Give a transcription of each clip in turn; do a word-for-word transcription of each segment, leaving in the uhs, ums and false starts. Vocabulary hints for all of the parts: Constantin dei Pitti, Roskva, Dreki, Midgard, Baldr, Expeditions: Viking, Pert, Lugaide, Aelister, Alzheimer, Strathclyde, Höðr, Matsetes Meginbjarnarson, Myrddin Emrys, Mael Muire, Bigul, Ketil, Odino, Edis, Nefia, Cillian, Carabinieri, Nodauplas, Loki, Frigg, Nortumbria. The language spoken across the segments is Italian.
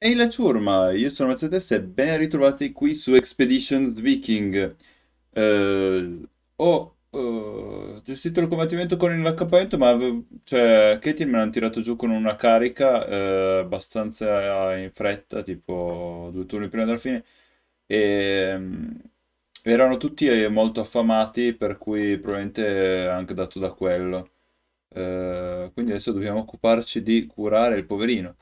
Ehi la ciurma, io sono Matsetes e ben ritrovati qui su Expeditions Viking. Uh, ho uh, gestito il combattimento con l'accampamento, ma avevo, cioè, Ketil me l'hanno tirato giù con una carica uh, abbastanza in fretta, tipo due turni prima della fine. E um, erano tutti molto affamati, per cui probabilmente anche dato da quello. Uh, quindi adesso dobbiamo occuparci di curare il poverino.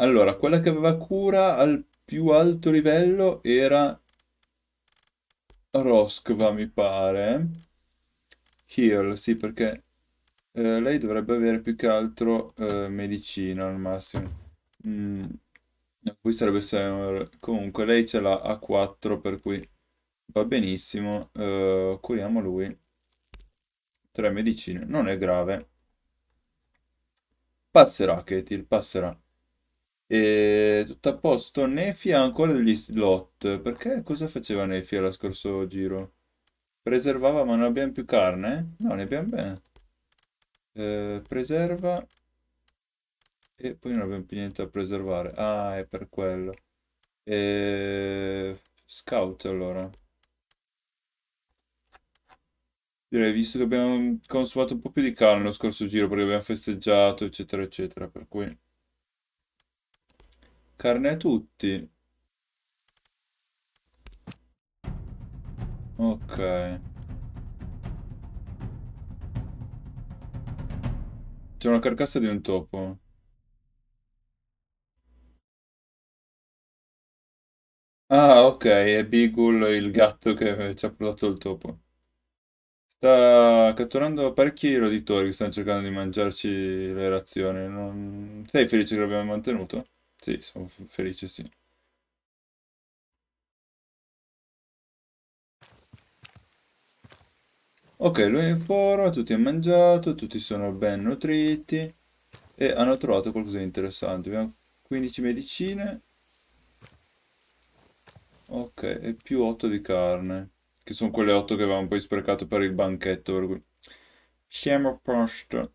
Allora, quella che aveva cura al più alto livello era Roskva, mi pare. Heal, sì, perché eh, lei dovrebbe avere più che altro eh, medicina al massimo. Mm. Poi sarebbe sempre... Comunque, lei ce l'ha a quattro, per cui va benissimo. Uh, curiamo lui. Tre medicine, non è grave. Passerà, Ketil, passerà. E tutto a posto. Nefia ha ancora degli slot. Perché cosa faceva Nefia lo scorso giro? Preservava, ma non abbiamo più carne? No, ne abbiamo bene. Eh, preserva. E poi non abbiamo più niente da preservare. Ah, è per quello. Eh, scout allora. Direi, visto che abbiamo consumato un po' più di carne lo scorso giro, perché abbiamo festeggiato, eccetera, eccetera. Per cui... carne a tutti. Ok. C'è una carcassa di un topo. Ah, ok, è Bigul, il gatto che ci ha portato il topo. Sta catturando parecchi roditori che stanno cercando di mangiarci le razioni. Non... Sei felice che l'abbiamo mantenuto? Sì, sono felice, sì. Ok, lui è in forma, tutti hanno mangiato, tutti sono ben nutriti e hanno trovato qualcosa di interessante. Abbiamo quindici medicine. Ok, e più otto di carne, che sono quelle otto che avevamo poi sprecato per il banchetto, per cui... Siamo a posto.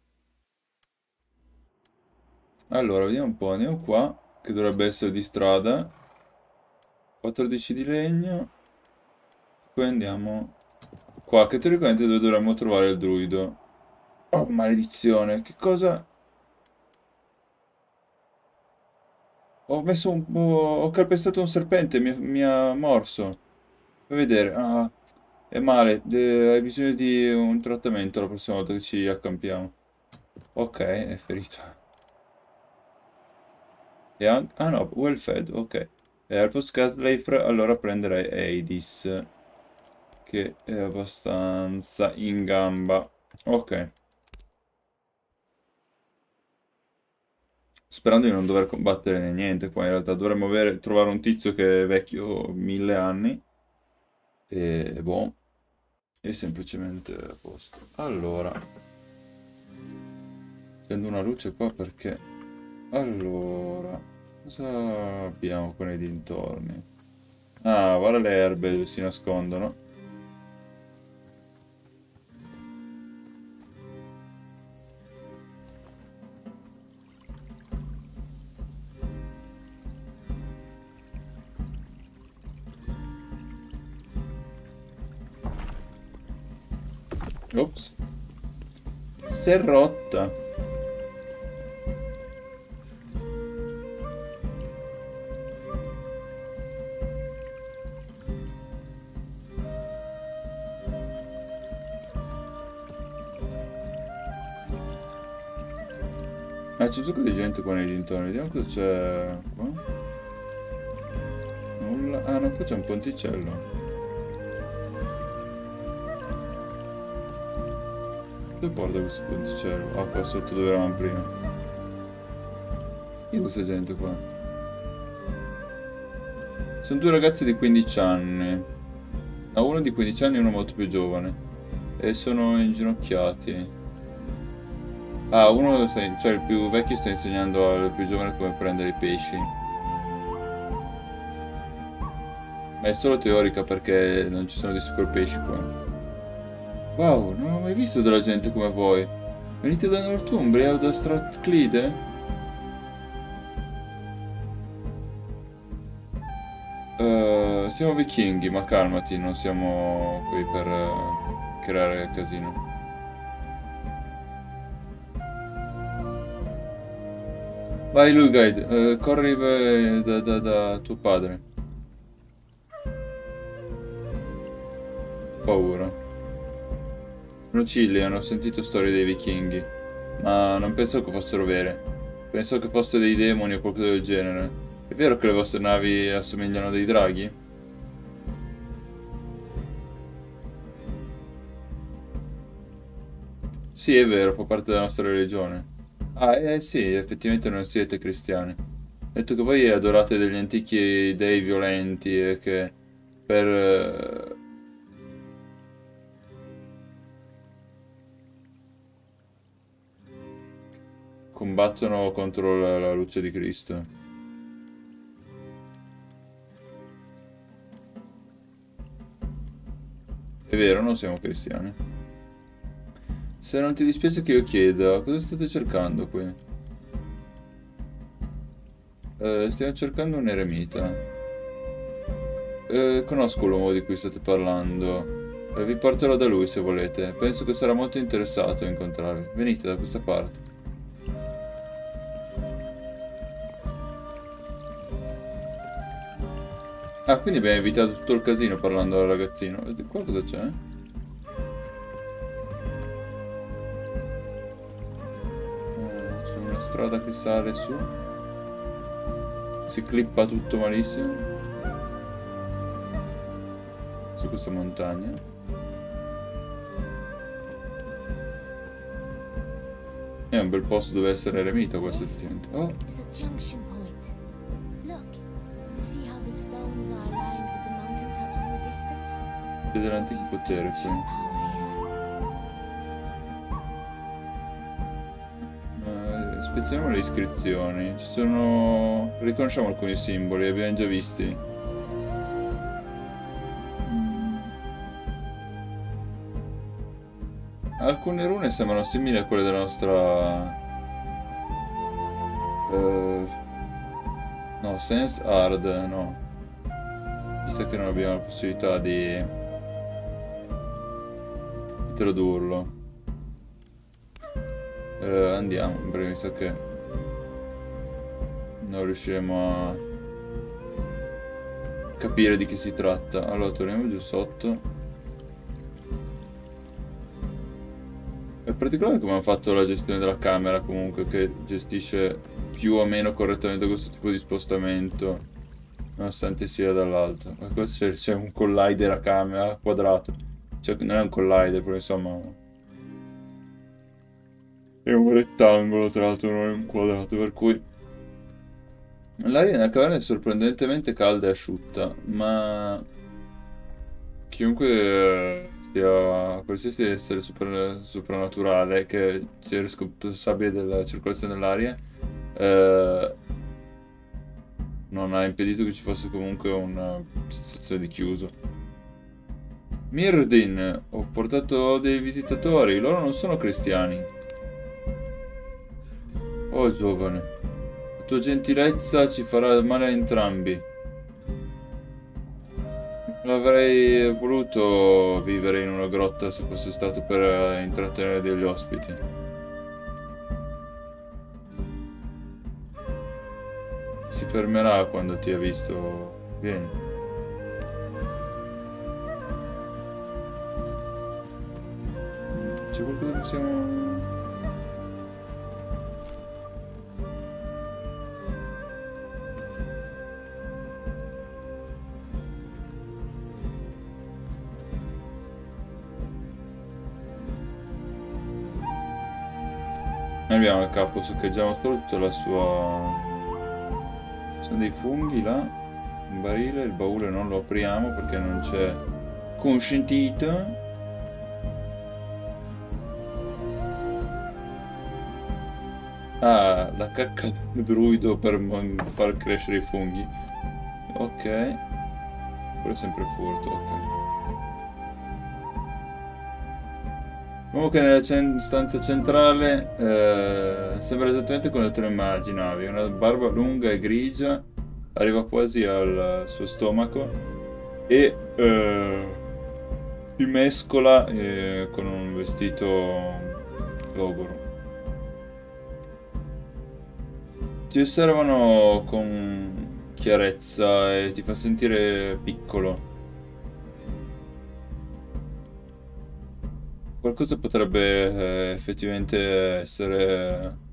Allora, vediamo un po', andiamo qua, che dovrebbe essere di strada, quattordici di legno, poi andiamo qua, che teoricamente è dove dovremmo trovare il druido. Oh, maledizione, che cosa? Ho messo un po'... ho calpestato un serpente, mi, mi ha morso. Fai vedere, ah, è male, De... hai bisogno di un trattamento la prossima volta che ci accampiamo. Ok, è ferito. E anche... ah no, well fed, ok. E al podcast life, allora prenderei Edis, che è abbastanza in gamba. Ok. Sperando di non dover combattere né niente qua, in realtà dovremmo avere, trovare un tizio che è vecchio mille anni. E boh. E semplicemente a posto. Allora. Prendo una luce qua perché... Allora, cosa abbiamo con i dintorni? Ah, guarda le erbe dove si nascondono. Ops. Si è rotta. Ah, c'è un sacco di gente qua nei dintorni, vediamo cosa c'è qua. Nulla. Ah no, qua c'è un ponticello. Dove porta questo ponticello? Ah, qua sotto dove eravamo prima. Chi è questa gente qua? Sono due ragazzi di quindici anni. Ah, uno di quindici anni e uno molto più giovane. E sono inginocchiati. Ah, uno, cioè il più vecchio sta insegnando al più giovane come prendere i pesci. Ma è solo teorica perché non ci sono di sicuro pesci qua. Wow, non ho mai visto della gente come voi. Venite da Nortumbria o da Strathclyde? Uh, siamo vichinghi, ma calmati, non siamo qui per uh, creare casino. Vai Lugaide, uh, corri beh, da, da, da tuo padre. Paura. Sono Cillian, ho sentito storie dei vichinghi, ma non penso che fossero vere. Penso che fossero dei demoni o qualcosa del genere. È vero che le vostre navi assomigliano a dei draghi? Sì, è vero, fa parte della nostra religione. Ah, eh sì, effettivamente non siete cristiani. Detto che voi adorate degli antichi dei violenti e che per... combattono contro la, la luce di Cristo. È vero, non siamo cristiani. Se non ti dispiace che io chieda, cosa state cercando qui? Eh, stiamo cercando un eremita. Eh, conosco l'uomo di cui state parlando. Eh, vi porterò da lui se volete. Penso che sarà molto interessato a incontrarvi. Venite da questa parte. Ah, quindi abbiamo evitato tutto il casino parlando al ragazzino. E qua cosa c'è? Oh, c'è una strada che sale su. Si clippa tutto malissimo. Su questa montagna. È un bel posto dove essere eremita questo effettivamente. Oh! Dell'antico potere, sì. Uh, Speziamo le iscrizioni. Ci sono... riconosciamo alcuni simboli, li abbiamo già visti. Alcune rune sembrano simili a quelle della nostra... Uh... No, Sense Hard, no. Mi sa che non abbiamo la possibilità di... tradurlo. Eh, andiamo, perché mi sa che non riusciremo a capire di che si tratta. Allora torniamo giù sotto. È particolare come hanno fatto la gestione della camera, comunque, che gestisce più o meno correttamente questo tipo di spostamento nonostante sia dall'alto. Ma questo c'è un collider a camera quadrato. Cioè, non è un collider, però insomma... è un rettangolo, tra l'altro, non è un quadrato, per cui... L'aria nella caverna è sorprendentemente calda e asciutta, ma... Chiunque stia... qualsiasi essere super... soprannaturale che sia responsabile della circolazione dell'aria... Eh... non ha impedito che ci fosse comunque una sensazione di chiuso. Myrddin, ho portato dei visitatori, loro non sono cristiani. Oh giovane, la tua gentilezza ci farà male a entrambi. Non avrei voluto vivere in una grotta se fosse stato per intrattenere degli ospiti. Si fermerà quando ti ha visto. Vieni. C'è qualcosa che possiamo... Noi abbiamo il capo, soccheggiamo solo tutta la sua... Sono dei funghi là, un barile, il baule non lo apriamo perché non c'è consentito. Ah, la cacca del druido per far crescere i funghi. Ok. Quello è sempre furto, ok. Comunque nella cen stanza centrale eh, sembra esattamente come te lo immaginavi. Una barba lunga e grigia arriva quasi al suo stomaco e eh, si mescola eh, con un vestito logoro. Ti osservano con chiarezza e ti fa sentire piccolo. Qualcosa potrebbe eh, effettivamente essere...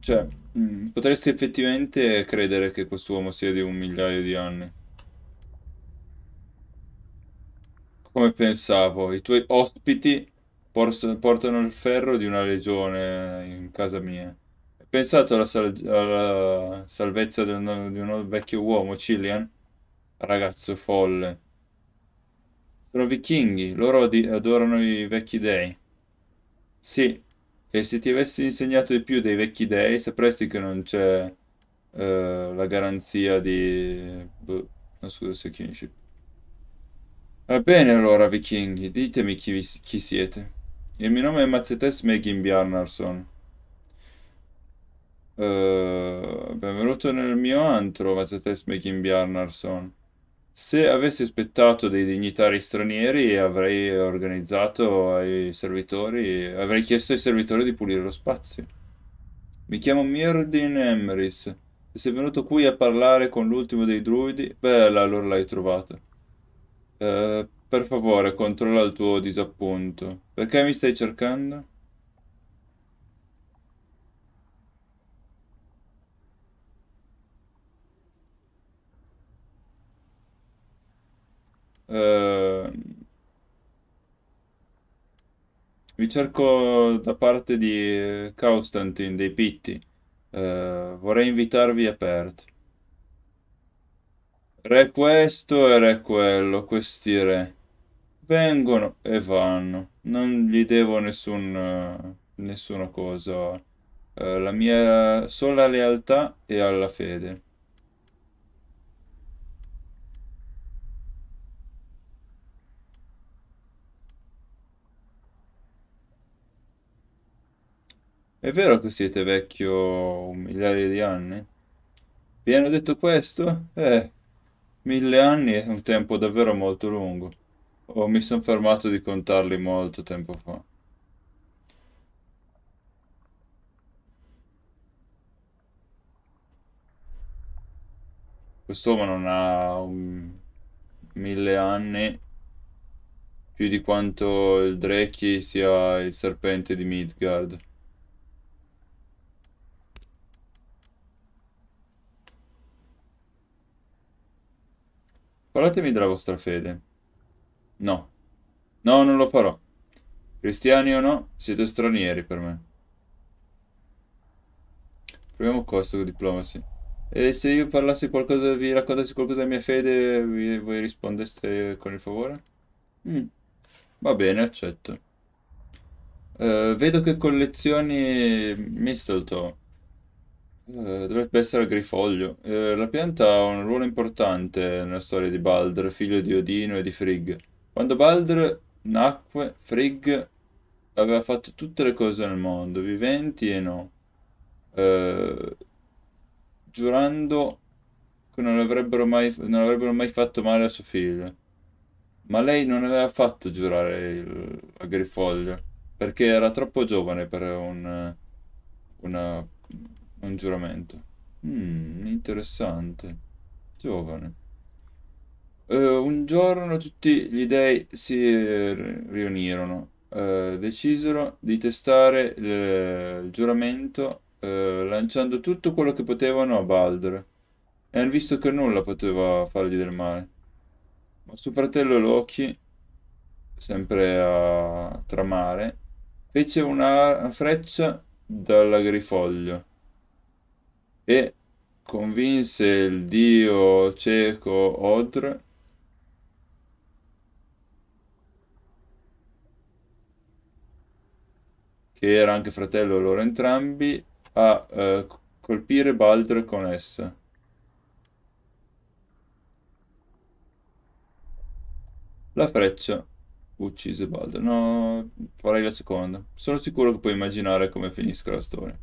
Cioè, mh, potresti effettivamente credere che quest'uomo sia di un migliaio di anni. Come pensavo, i tuoi ospiti portano il ferro di una legione in casa mia. Hai pensato alla, sal alla salvezza del di un vecchio uomo, Cillian? Ragazzo folle. Sono vichinghi, loro adorano i vecchi dei. Sì, e se ti avessi insegnato di più dei vecchi dei, sapresti che non c'è eh, la garanzia di... Boh, no, scusa se kinship. Va bene allora, vichinghi, ditemi chi, vi, chi siete. Il mio nome è Matsetes Meginbjarnarson. Uh, benvenuto nel mio antro, Matsetes Meginbjarnarson. Se avessi aspettato dei dignitari stranieri avrei organizzato ai servitori, avrei chiesto ai servitori di pulire lo spazio. Mi chiamo Myrddin Emrys. Se sei venuto qui a parlare con l'ultimo dei druidi, beh, allora l'hai trovato. Eh, per favore, controlla il tuo disappunto. Perché mi stai cercando? Uh, vi cerco da parte di Constantin dei Pitti. Uh, vorrei invitarvi a Pert. Re questo e re quello, questi re vengono e vanno, non gli devo nessun, uh, nessuna cosa. Uh, la mia sola lealtà è alla fede. È vero che siete vecchio un migliaio di anni? Vi hanno detto questo? Eh, mille anni è un tempo davvero molto lungo. Oh, mi sono fermato di contarli molto tempo fa. Quest'uomo non ha un... mille anni più di quanto il Dreki sia il serpente di Midgard. Parlatemi della vostra fede. No. No, non lo farò. Cristiani o no, siete stranieri per me. Proviamo questo diplomacy. E se io parlassi qualcosa, vi raccontassi qualcosa della mia fede, vi, voi rispondeste con il favore? Mm. Va bene, accetto. Uh, vedo che collezioni mistletoe. Uh, dovrebbe essere il grifoglio. Uh, la pianta ha un ruolo importante nella storia di Baldr, figlio di Odino e di Frigg. Quando Baldr nacque, Frigg aveva fatto tutte le cose nel mondo, viventi e no, uh, giurando che non avrebbero mai, non avrebbero mai fatto male a suo figlio. Ma lei non aveva fatto giurare il, il grifoglio, perché era troppo giovane per un, una... un giuramento. Mm, interessante. Giovane. Uh, un giorno tutti gli dei si riunirono, uh, decisero di testare il, il giuramento, uh, lanciando tutto quello che potevano a Baldr, e hanno visto che nulla poteva fargli del male. Ma suo fratello Loki, sempre a tramare, fece una freccia dal grifoglio e convinse il dio cieco Höðr che era anche fratello loro entrambi a eh, colpire Baldr con essa. La freccia uccise Baldr. No, farei la seconda. Sono sicuro che puoi immaginare come finisca la storia.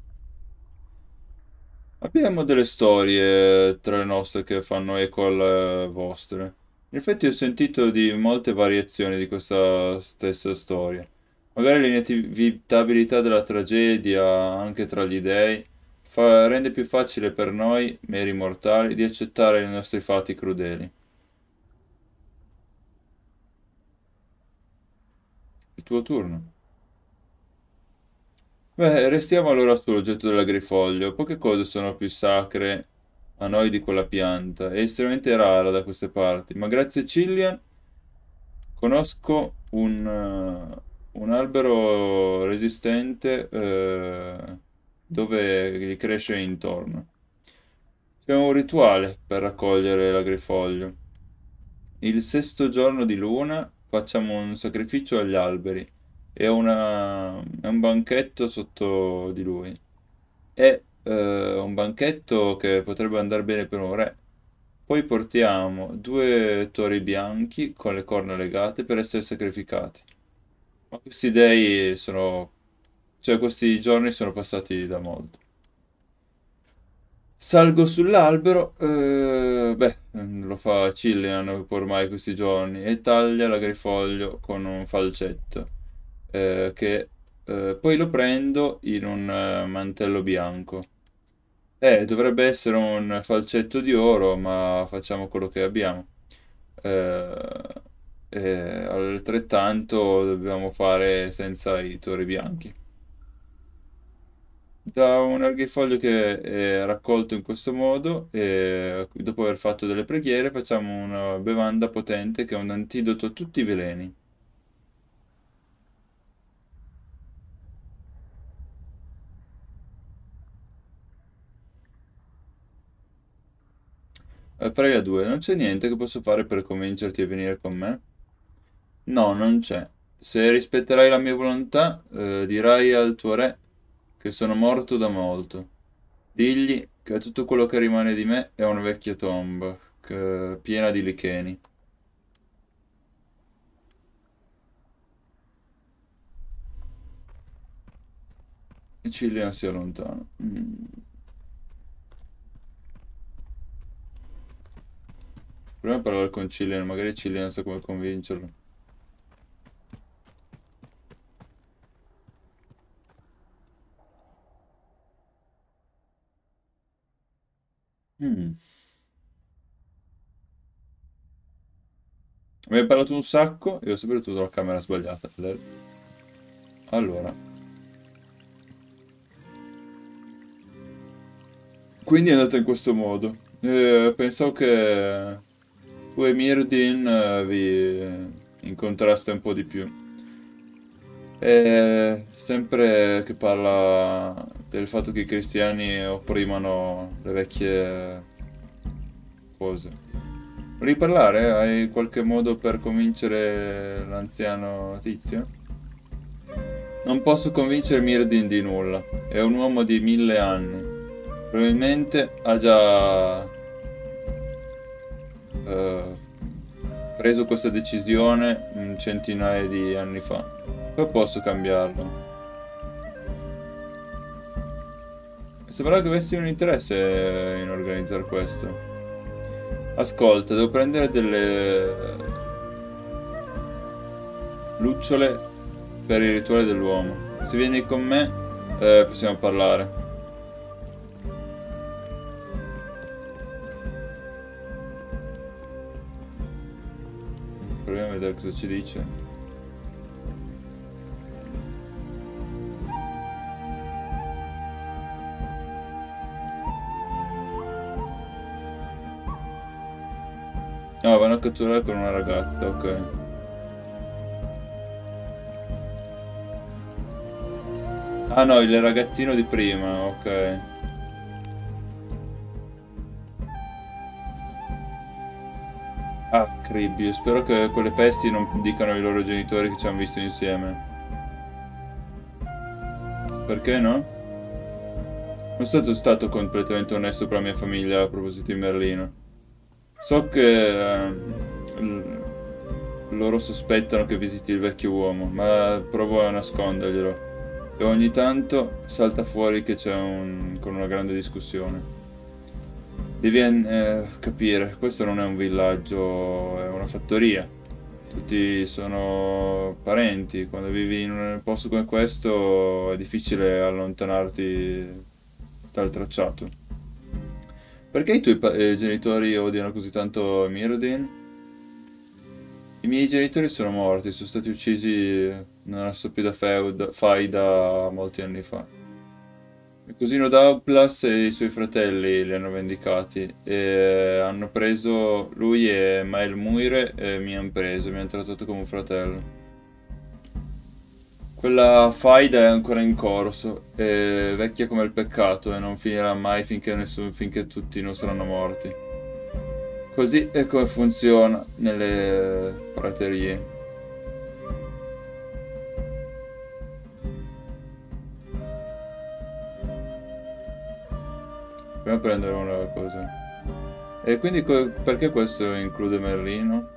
Abbiamo delle storie tra le nostre che fanno eco alle vostre. In effetti ho sentito di molte variazioni di questa stessa storia. Magari l'inevitabilità della tragedia, anche tra gli dei, fa, rende più facile per noi, meri mortali, di accettare i nostri fatti crudeli. Il tuo turno. Beh, restiamo allora sull'oggetto dell'agrifoglio. Poche cose sono più sacre a noi di quella pianta, è estremamente rara da queste parti, ma grazie a Cillian conosco un, uh, un albero resistente uh, dove gli cresce intorno. C'è un rituale per raccogliere l'agrifoglio. Il sesto giorno di luna facciamo un sacrificio agli alberi e una, un banchetto sotto di lui. E Uh, un banchetto che potrebbe andare bene per un re. Poi portiamo due tori bianchi con le corna legate per essere sacrificati. Ma questi dei sono... cioè questi giorni sono passati da molto. Salgo sull'albero, uh, beh, lo fa Cillian ormai questi giorni, e taglia l'agrifoglio con un falcetto uh, che uh, poi lo prendo in un uh, mantello bianco. Eh, dovrebbe essere un falcetto di oro, ma facciamo quello che abbiamo. Eh, eh, altrettanto dobbiamo fare senza i tori bianchi. Da un agrifoglio che è raccolto in questo modo, e dopo aver fatto delle preghiere, facciamo una bevanda potente che è un antidoto a tutti i veleni. Prega due, non c'è niente che posso fare per convincerti a venire con me? No, non c'è. Se rispetterai la mia volontà, eh, dirai al tuo re che sono morto da molto. Digli che tutto quello che rimane di me è una vecchia tomba, che, piena di licheni. E Cillian si allontana. Mm. Proviamo a parlare con Cillian, magari Cillian sa come convincerlo. Mm. Abbiamo parlato un sacco e ho sempre avuto la camera sbagliata. Allora. Quindi è andata in questo modo. Eh, pensavo che... tu e Myrddin uh, vi incontraste un po' di più. E sempre che parla del fatto che i cristiani opprimano le vecchie cose. Vuoi parlare? Hai qualche modo per convincere l'anziano tizio? Non posso convincere Myrddin di nulla. È un uomo di mille anni. Probabilmente ha già... Uh, preso questa decisione un centinaio di anni fa. Poi posso cambiarlo. Sembrava che avessi un interesse in organizzare questo. Ascolta, devo prendere delle lucciole per il rituale dell'uomo. Se vieni con me eh, possiamo parlare. Proviamo a vedere cosa ci dice. No, vanno a catturare con una ragazza, ok. Ah no, il ragazzino di prima, ok. Ah, Cribbio, spero che quelle pesti non dicano ai loro genitori che ci hanno visto insieme. Perché no? Non sono stato completamente onesto con la mia famiglia a proposito di Merlino. So che... Eh, loro sospettano che visiti il vecchio uomo, ma provo a nasconderglielo. e ogni tanto salta fuori che c'è un, con una grande discussione. Devi eh, capire, questo non è un villaggio, è una fattoria. Tutti sono parenti, quando vivi in un posto come questo è difficile allontanarti dal tracciato. Perché i tuoi eh, genitori odiano così tanto Myrddin? I miei genitori sono morti, sono stati uccisi nella stupida faida molti anni fa. Il cugino Nodauplas e i suoi fratelli li hanno vendicati e hanno preso lui e Mael Muire e mi hanno preso, mi hanno trattato come un fratello. Quella faida è ancora in corso, è vecchia come il peccato e non finirà mai finché, nessun, finché tutti non saranno morti. Così è come funziona nelle praterie. Prima prendere una cosa. E quindi perché questo include Merlino?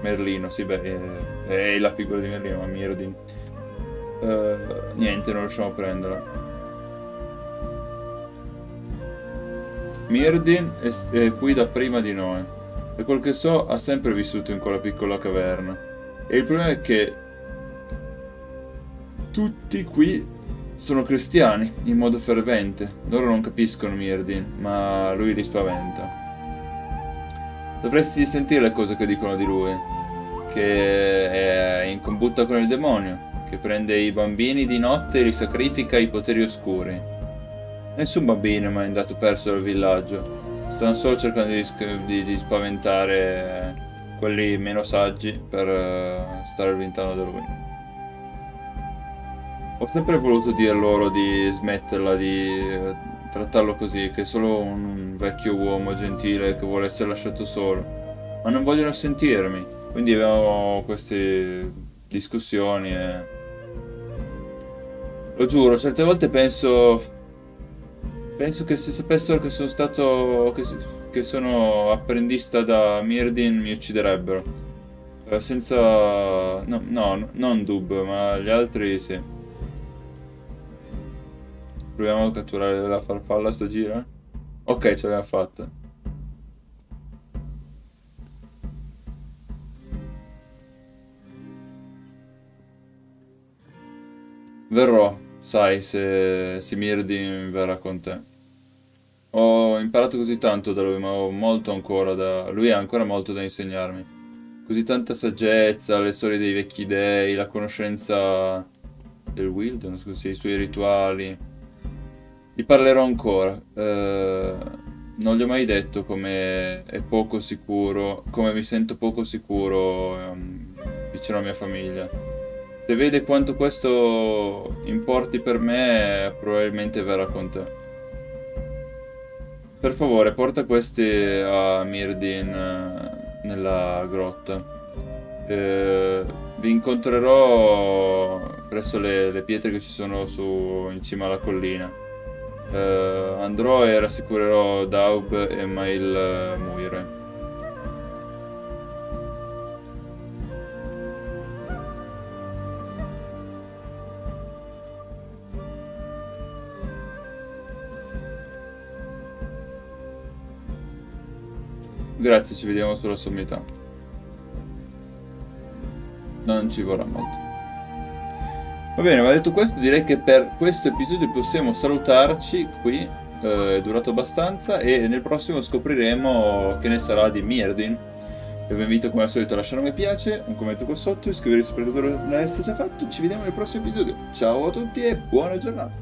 Merlino, sì, beh, è, è la figura di Merlino, ma Myrddin. Uh, niente, non riusciamo a prenderla. Myrddin è, è qui da prima di noi. Da quel che so ha sempre vissuto in quella piccola caverna. E il problema è che tutti qui sono cristiani in modo fervente. Loro non capiscono Myrddin, ma lui li spaventa. Dovresti sentire le cose che dicono di lui, che è in combutta con il demonio, che prende i bambini di notte e li sacrifica ai poteri oscuri. Nessun bambino mi ha andato perso dal villaggio. Stanno solo cercando di, di, di spaventare quelli meno saggi per uh, stare lontano da lui. Ho sempre voluto dire loro di smetterla di uh, trattarlo così, che è solo un, un vecchio uomo gentile che vuole essere lasciato solo. Ma non vogliono sentirmi, quindi abbiamo queste discussioni e... Lo giuro, certe volte penso... Penso che se sapessero che sono stato... che, che sono apprendista da Myrddin mi ucciderebbero. Eh, senza... no, no, non Dub, ma gli altri sì. Proviamo a catturare la farfalla sto giro. Ok, ce l'abbiamo fatta. Verrò, sai, se, se Myrddin verrà con te. Ho imparato così tanto da lui, ma ho molto ancora da... lui ha ancora molto da insegnarmi. Così tanta saggezza, le storie dei vecchi dei, la conoscenza del wilderness, così, i suoi rituali. Gli parlerò ancora. Eh, non gli ho mai detto come è poco sicuro, come mi sento poco sicuro ehm, vicino alla mia famiglia. Se vede quanto questo importi per me, probabilmente verrà con te. Per favore, porta questi a Myrddin nella grotta. Eh, vi incontrerò presso le, le pietre che ci sono su, in cima alla collina. Eh, andrò e rassicurerò Daub e Mael Muire. Grazie, ci vediamo sulla sommità. Non ci vorrà molto. Va bene, ma detto questo, direi che per questo episodio possiamo salutarci qui. Eh, è durato abbastanza e nel prossimo scopriremo che ne sarà di Myrddin. Io vi invito come al solito a lasciare un mi piace, un commento qua sotto, iscrivervi se non l'avete già fatto. Ci vediamo nel prossimo episodio. Ciao a tutti e buona giornata.